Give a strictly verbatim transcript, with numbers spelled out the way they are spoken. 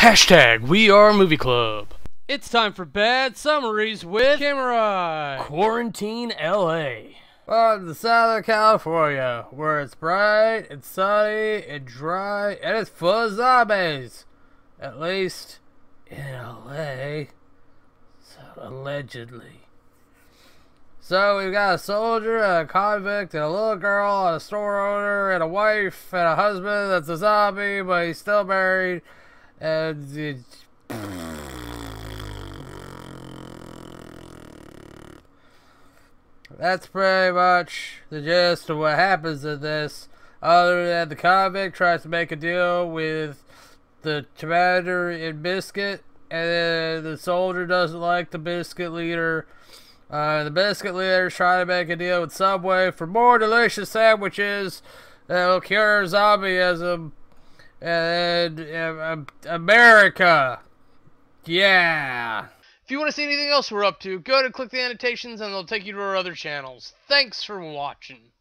Hashtag WeAreMovieClub. It's time for Bad Summaries with Kamurai. Quarantine L A. Welcome to the Southern California, where it's bright, it's sunny, and dry, and it's full of zombies. At least in L A. So, allegedly. So we've got a soldier, and a convict, and a little girl, and a store owner, and a wife, and a husband that's a zombie, but he's still married. And it, that's pretty much the gist of what happens in this, other than the convict tries to make a deal with the commander in Biscuit, and then the soldier doesn't like the Biscuit leader. Uh, the Biscuit leader's trying to make a deal with Subway for more delicious sandwiches that'll cure zombieism. And uh, America, yeah. If you want to see anything else we're up to, go to click the annotations and they'll take you to our other channels. Thanks for watching.